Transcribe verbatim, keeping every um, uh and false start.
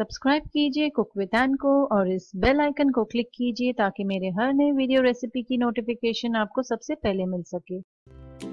Subscribe कीजिए cook with N को और इस बेल आइकन को क्लिक कीजिए ताकि मेरे हर नए वीडियो रेसिपी की नोटिफिकेशन आपको सबसे पहले मिल सके।